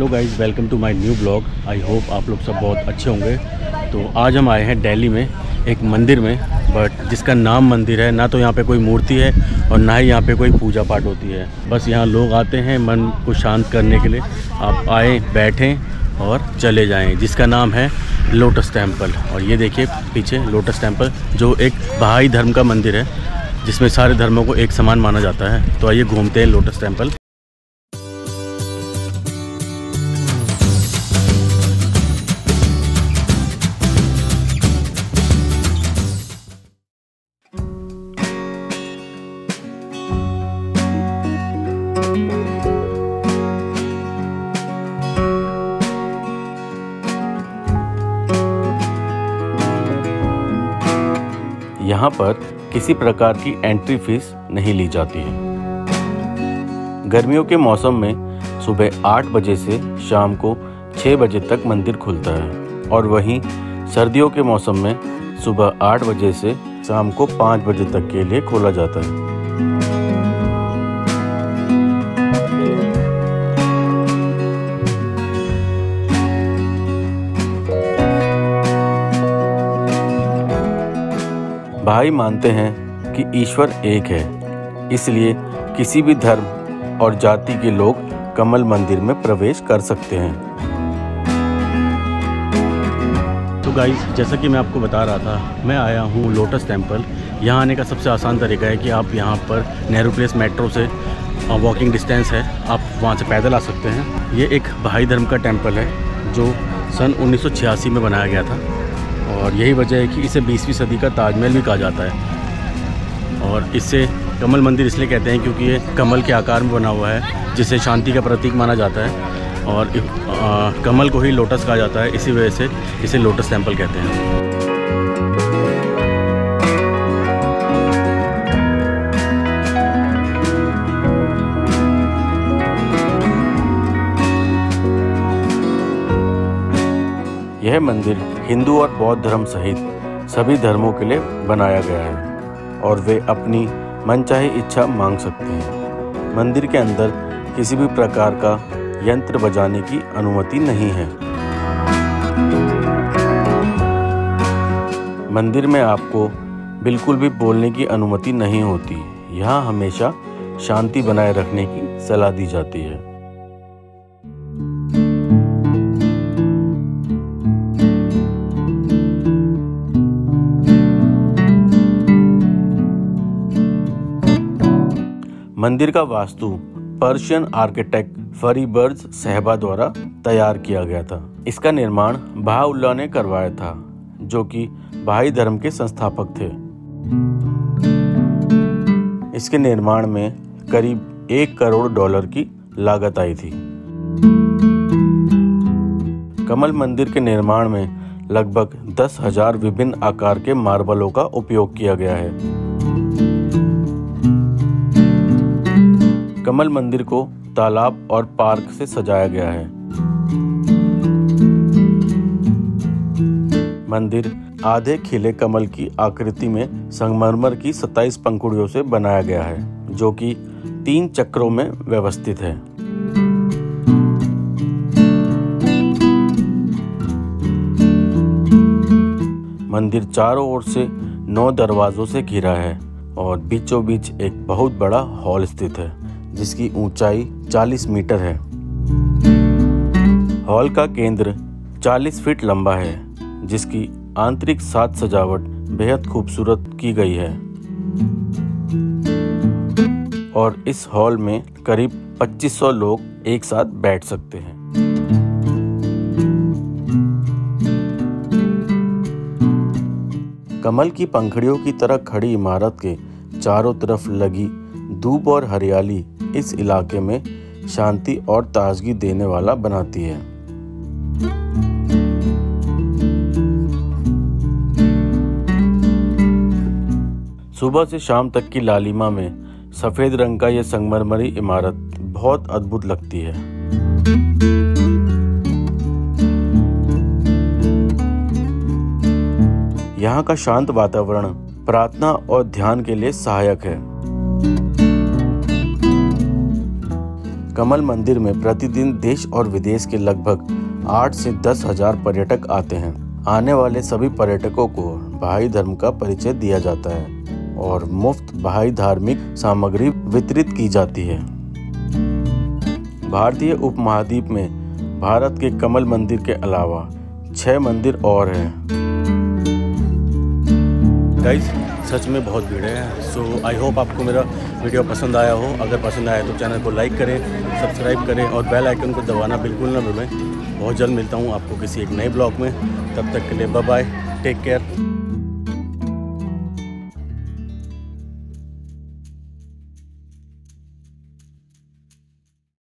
Hello guys, welcome to my new blog. I hope आप लोग सब बहुत अच्छे होंगे। तो आज हम आए हैं दिल्ली में एक मंदिर में, बट जिसका नाम मंदिर है, ना तो यहाँ पे कोई मूर्ति है और ना ही यहाँ पे कोई पूजा पाठ होती है। बस यहाँ लोग आते हैं मन को शांत करने के लिए। आप आए, बैठें और चले जाएँ, जिसका नाम है लोटस टेम्पल। और ये देखिए पीछे लोटस टेम्पल, जो एक बहाई धर्म का मंदिर है जिसमें सारे धर्मों को एक समान माना जाता है। तो आइए घूमते हैं लोटस टेम्पल। यहाँ पर किसी प्रकार की एंट्री फीस नहीं ली जाती है। गर्मियों के मौसम में सुबह 8 बजे से शाम को 6 बजे तक मंदिर खुलता है, और वहीं सर्दियों के मौसम में सुबह 8 बजे से शाम को 5 बजे तक के लिए खोला जाता है। भाई मानते हैं कि ईश्वर एक है, इसलिए किसी भी धर्म और जाति के लोग कमल मंदिर में प्रवेश कर सकते हैं। तो गाइस, जैसा कि मैं आपको बता रहा था, मैं आया हूँ लोटस टेम्पल। यहाँ आने का सबसे आसान तरीका है कि आप यहाँ पर नेहरू प्लेस मेट्रो से वॉकिंग डिस्टेंस है, आप वहाँ से पैदल आ सकते हैं। ये एक बहाई धर्म का टेम्पल है जो सन 1986 में बनाया गया था, और यही वजह है कि इसे 20वीं सदी का ताजमहल भी कहा जाता है। और इससे कमल मंदिर इसलिए कहते हैं क्योंकि ये कमल के आकार में बना हुआ है, जिसे शांति का प्रतीक माना जाता है, और कमल को ही लोटस कहा जाता है। इसी वजह से इसे लोटस टेम्पल कहते हैं। यह मंदिर हिंदू और बौद्ध धर्म सहित सभी धर्मों के लिए बनाया गया है, और वे अपनी मनचाही इच्छा मांग सकते हैं। मंदिर के अंदर किसी भी प्रकार का यंत्र बजाने की अनुमति नहीं है। मंदिर में आपको बिल्कुल भी बोलने की अनुमति नहीं होती। यहाँ हमेशा शांति बनाए रखने की सलाह दी जाती है। मंदिर का वास्तु पर्शियन आर्किटेक्ट फरीबर्ज सहबा द्वारा तैयार किया गया था। इसका निर्माण बहाउल्लाह ने करवाया था, जो कि बहाई धर्म के संस्थापक थे। इसके निर्माण में करीब $1 करोड़ की लागत आई थी। कमल मंदिर के निर्माण में लगभग 10,000 विभिन्न आकार के मार्बलों का उपयोग किया गया है। कमल मंदिर को तालाब और पार्क से सजाया गया है। मंदिर आधे खिले कमल की आकृति में संगमरमर की 27 पंखुड़ियों से बनाया गया है, जो कि 3 चक्रों में व्यवस्थित है। मंदिर चारों ओर से 9 दरवाजों से घिरा है, और बीचों बीच एक बहुत बड़ा हॉल स्थित है, जिसकी ऊंचाई 40 मीटर है। हॉल का केंद्र 40 फीट लंबा है, जिसकी आंतरिक साज सजावट बेहद खूबसूरत की गई है, और इस हॉल में करीब 2500 लोग एक साथ बैठ सकते हैं। कमल की पंखड़ियों की तरह खड़ी इमारत के चारों तरफ लगी धूप और हरियाली इस इलाके में शांति और ताजगी देने वाला बनाती है। सुबह से शाम तक की लालिमा में सफेद रंग का यह संगमरमरी इमारत बहुत अद्भुत लगती है। यहाँ का शांत वातावरण प्रार्थना और ध्यान के लिए सहायक है। कमल मंदिर में प्रतिदिन देश और विदेश के लगभग 8 से 10 हजार पर्यटक आते हैं। आने वाले सभी पर्यटकों को बहाई धर्म का परिचय दिया जाता है और मुफ्त बहाई धार्मिक सामग्री वितरित की जाती है। भारतीय उपमहाद्वीप में भारत के कमल मंदिर के अलावा 6 मंदिर और हैं। गाइस सच में बहुत भीड़ है। सो आई होप आपको मेरा वीडियो पसंद आया हो। अगर पसंद आया तो चैनल को लाइक करें, सब्सक्राइब करें और बेल आइकन को दबाना बिल्कुल ना भूलें। बहुत जल्द मिलता हूँ आपको किसी एक नए ब्लॉग में। तब तक के लिए बाय बाय, टेक केयर।